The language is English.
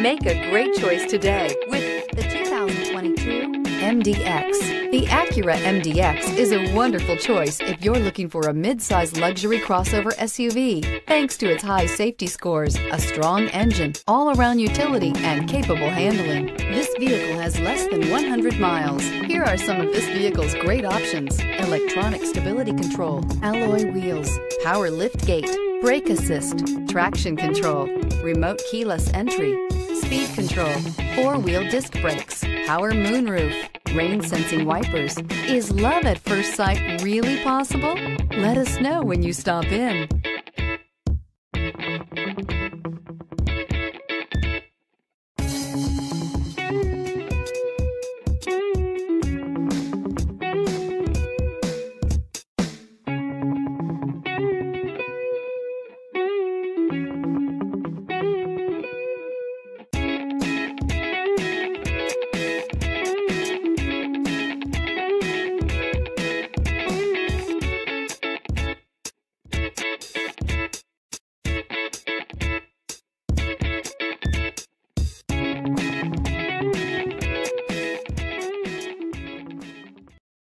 Make a great choice today with the 2022 MDX. The Acura MDX is a wonderful choice if you're looking for a mid-size luxury crossover SUV. Thanks to its high safety scores, a strong engine, all-around utility, and capable handling, this vehicle has less than 100 miles. Here are some of this vehicle's great options: electronic stability control, alloy wheels, power lift gate, brake assist, traction control, remote keyless entry, speed control, four-wheel disc brakes, power moonroof, rain-sensing wipers. Is love at first sight really possible? Let us know when you stop in.